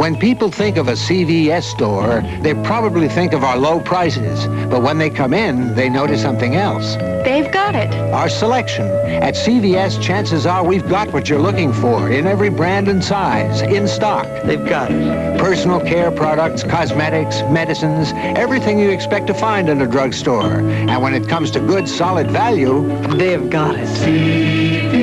When people think of a CVS store, they probably think of our low prices. But when they come in, they notice something else. They've got it. Our selection. At CVS, chances are we've got what you're looking for in every brand and size, in stock. They've got it. Personal care products, cosmetics, medicines, everything you expect to find in a drugstore. And when it comes to good, solid value, they've got it.